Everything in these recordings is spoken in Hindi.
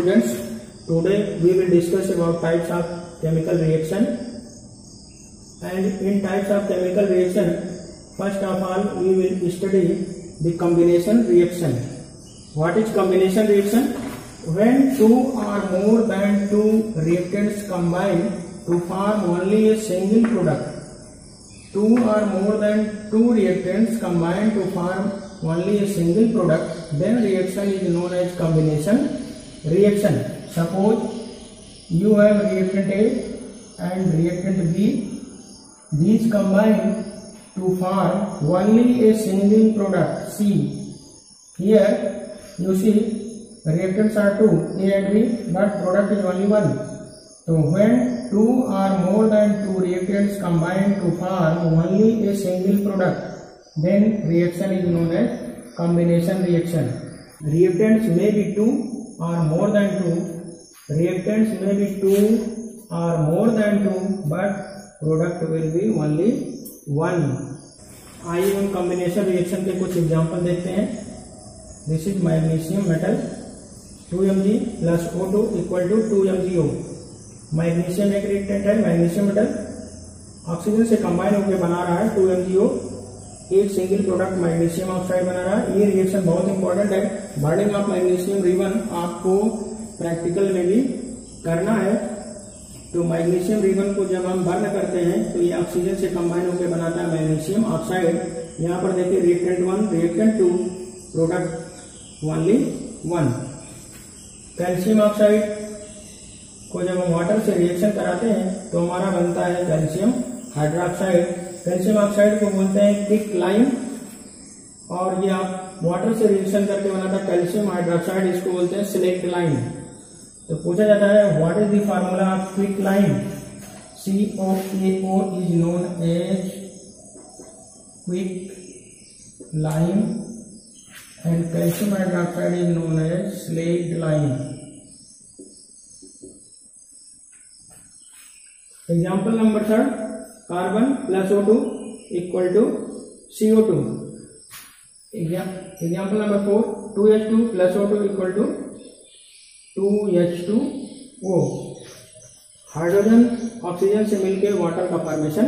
students, today we will discuss about types of chemical reaction. And in types of chemical reaction, first of all we will study the combination reaction. What is combination reaction? When two or more than two reactants combine to form only a single product. Two or more than two reactants combine to form only a single product, then reaction is known as combination reaction. Suppose you have reactant A and reactant B. These combine to form only a single product C. Here you see reactants are two, A and B, but product is only one. So when two or more than two reactants combine to form only a single product, then reaction is known as combination reaction. Reactants may be two or more than two. Reactants may be two or more than two, but product will be only one. आइए हम combination reaction के कुछ example देखते हैं. This is magnesium metal, 2Mg plus O2 equal to 2MgO. Magnesium एक रिएक्टेंट है, मैग्नीशियम मेटल ऑक्सीजन से कंबाइन होकर बना रहा है 2MgO, एक सिंगल प्रोडक्ट मैग्नीशियम ऑक्साइड बना रहा है. ये रिएक्शन बहुत इंपॉर्टेंट है. बर्निंग ऑफ मैग्नीशियम रिबन आपको प्रैक्टिकल में भी करना है. तो मैग्नीशियम रिबन को जब हम बर्न करते हैं तो ये ऑक्सीजन से कंबाइन होकर बनाता है मैग्नीशियम ऑक्साइड. यहाँ पर देखिए reactant one, reactant two, product only one. Calcium oxide को जब हम वाटर से रिएक्शन कराते हैं तो हमारा बनता है कैल्शियम हाइड्रोक्साइड. कैल्शियम ऑक्साइड को बोलते हैं थिक लाइम, और ये आप वाटर से रिएक्शन करके बनाता है कैल्शियम हाइड्रोक्साइड, इसको बोलते हैं सिलेक्ट लाइम. तो पूछा जाता है what is the formula of thick lime. COaO is known as quick lime and calcium hydroxide is known as slaked lime. Example number 3, carbon plus O2 equal to CO2. Example number 4, 2H2 plus O2 equal to 2H2O. Hydrogen oxygen से मिलकर वाटर का फॉर्मेशन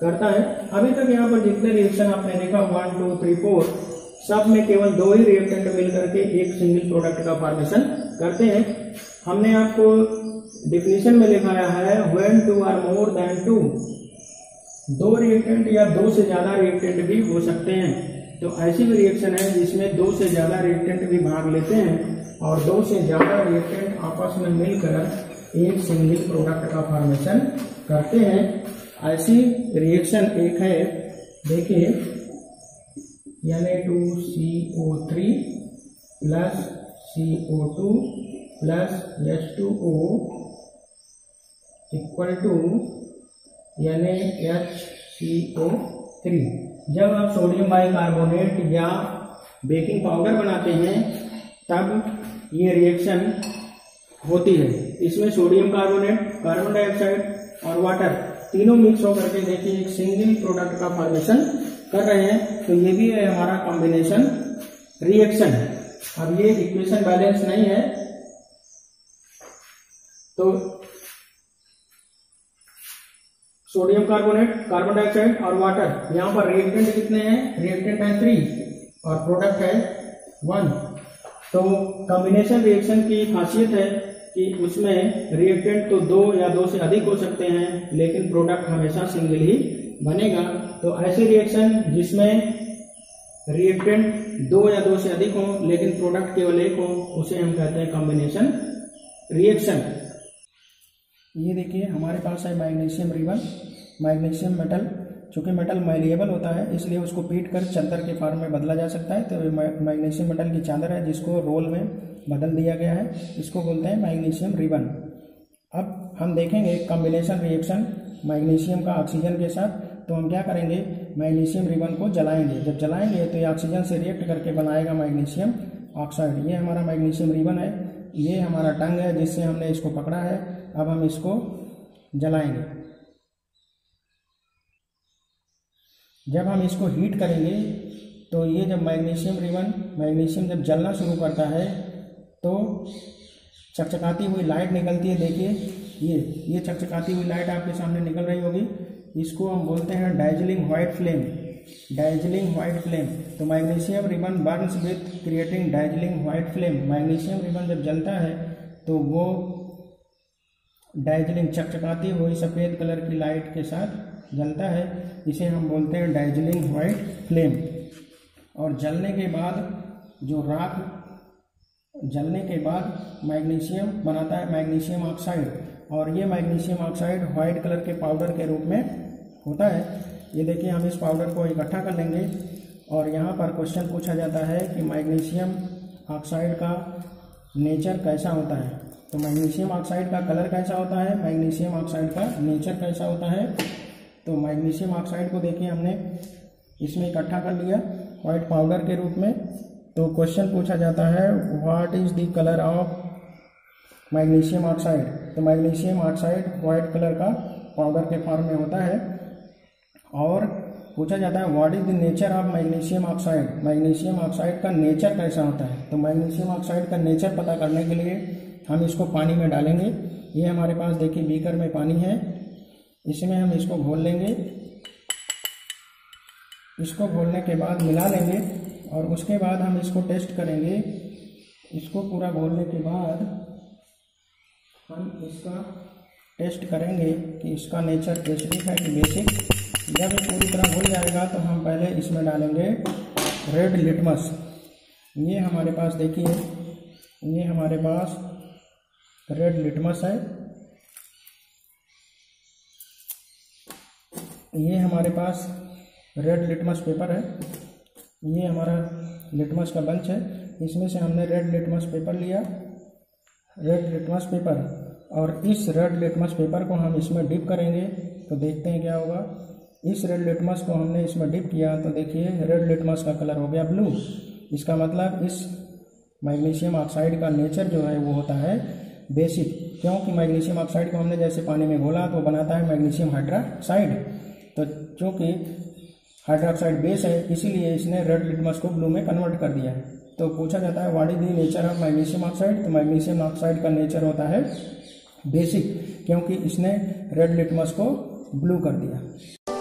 करता है. अभी तक यहाँ पर जितने रिएक्शन आपने देखा 1, 2, 3, 4, सब में केवल दो ही रिएक्टेंट मिलकर के एक सिंगल प्रोडक्ट का फॉर्मेशन करते हैं. हमने आपको डिफिनेशन में लिखाया है when two or more than two. दो रिएक्टेंट या दो से ज्यादा रिएक्टेंट भी हो सकते हैं. तो ऐसी भी रिएक्शन है जिसमें दो से ज्यादा रिएक्टेंट भी भाग लेते हैं और दो से ज्यादा रिएक्टेंट आपस में मिलकर एक सिंगल प्रोडक्ट का फॉर्मेशन करते हैं. ऐसी रिएक्शन एक है, देखिए Na2CO3 plus CO2 plus H2O equal to NaHCO3. जब आप सोडियम बाइकार्बोनेट या बेकिंग पाउडर बनाते हैं तब ये रिएक्शन होती है. इसमें सोडियम कार्बोनेट, कार्बन डाइऑक्साइड और वाटर तीनों मिक्स होकर के देखिए एक सिंगल प्रोडक्ट का फॉर्मेशन कर रहे हैं. तो ये भी है हमारा कॉम्बिनेशन रिएक्शन. अब ये इक्वेशन बैलेंस नहीं है तो सोडियम कार्बोनेट, कार्बन डाइऑक्साइड और वाटर. यहाँ पर रिएक्टेंट कितने हैं? रिएक्टेंट है 3 और प्रोडक्ट है 1. तो कॉम्बिनेशन रिएक्शन की खासियत है कि उसमें रिएक्टेंट तो दो या दो से अधिक हो सकते हैं लेकिन प्रोडक्ट हमेशा सिंगल ही बनेगा. तो ऐसे रिएक्शन जिसमें रिएक्टेंट दो या दो से अधिक हो लेकिन प्रोडक्ट केवल एक हो उसे हम कहते हैं कॉम्बिनेशन रिएक्शन. ये देखिए हमारे पास है मैग्नीशियम रिबन, मैग्नीशियम मेटल. चूँकि मेटल माइलिएबल होता है इसलिए उसको पीट कर चादर के फॉर्म में बदला जा सकता है. तो मैग्नीशियम मेटल की चादर है जिसको रोल में बदल दिया गया है, इसको बोलते हैं मैग्नीशियम रिबन. अब हम देखेंगे कॉम्बिनेशन रिएक्शन मैग्नीशियम का ऑक्सीजन के साथ. तो हम क्या करेंगे, मैग्नीशियम रिबन को जलाएंगे. जब जलाएंगे तो ये ऑक्सीजन से रिएक्ट करके बनाएगा मैग्नीशियम ऑक्साइड. ये हमारा मैग्नीशियम रिबन है, ये हमारा टंग है जिससे हमने इसको पकड़ा है. अब हम इसको जलाएंगे. जब हम इसको हीट करेंगे तो ये जब मैग्नीशियम रिबन, मैग्नीशियम जब जलना शुरू करता है तो चकचकाती हुई लाइट निकलती है, देखिए ये चकचकाती हुई लाइट आपके सामने निकल रही होगी, इसको हम बोलते हैं dazzling white flame, dazzling white flame. तो magnesium ribbon burns with creating dazzling white flame. Magnesium ribbon जब जलता है तो वो डाइजलिंग चकचकाती हुई सफ़ेद कलर की लाइट के साथ जलता है, इसे हम बोलते हैं डाइजलिंग व्हाइट फ्लेम। और जलने के बाद जो राख जलने के बाद मैग्नीशियम बनाता है मैग्नीशियम ऑक्साइड, और ये मैग्नीशियम ऑक्साइड वाइट कलर के पाउडर के रूप में होता है। ये देखिए हम इस पाउडर को इकट्ठा कर लेंगे, और यहाँ पर क्वेश्चन पूछा जाता है कि मैग्नीशियम ऑक्साइड का नेचर कैसा होता है। तो मैग्नीशियम ऑक्साइड का कलर कैसा होता है, मैग्नीशियम ऑक्साइड का नेचर कैसा होता है। तो मैग्नीशियम ऑक्साइड को देखिए हमने इसमें इकट्ठा कर लिया वाइट पाउडर के रूप में। तो क्वेश्चन पूछा जाता है what is the colour of magnesium oxide. तो मैग्नीशियम ऑक्साइड वाइट कलर का पाउडर के फॉर्म में होता है। और पूछा जाता है what is the nature of magnesium oxide, magnesium oxide का नेचर कैसा होता है। तो मैग्नीशियम ऑक्साइड का नेचर पता करने के लिए हम इसको पानी में डालेंगे। ये हमारे पास देखिए बीकर में पानी है, इसमें हम इसको घोल लेंगे, इसको घोलने के बाद मिला लेंगे, और उसके बाद हम इसको टेस्ट करेंगे। इसको पूरा घोलने के बाद हम इसका टेस्ट करेंगे कि इसका नेचर बेसिक है कि बेसिक। जब ये पूरी तरह घुल जाएगा तो हम पहले इसमें डालेंगे रेड लिटमस। ये हमारे पास देखिए, ये हमारे पास रेड लिटमस है, ये हमारे पास रेड लिटमस पेपर है, ये हमारा लिटमस का बंच है, इसमें से हमने रेड लिटमस पेपर लिया, रेड लिटमस पेपर, और इस रेड लिटमस पेपर को हम इसमें डिप करेंगे। तो देखते हैं क्या होगा। इस रेड लिटमस को हमने इसमें डिप किया तो देखिए रेड लिटमस का कलर हो गया ब्लू। इसका मतलब इस मैग्नीशियम ऑक्साइड का नेचर जो है वो होता है बेसिक, क्योंकि मैग्नीशियम ऑक्साइड को हमने जैसे पानी में घोला तो बनाता है मैग्नीशियम हाइड्रोक्साइड। तो चूँकि हाइड्रोक्साइड बेस है इसीलिए इसने रेड लिटमस को ब्लू में कन्वर्ट कर दिया। तो पूछा जाता है what is the nature of magnesium oxide. तो मैग्नीशियम ऑक्साइड का नेचर होता है बेसिक, क्योंकि इसने रेड लिटमस को ब्लू कर दिया।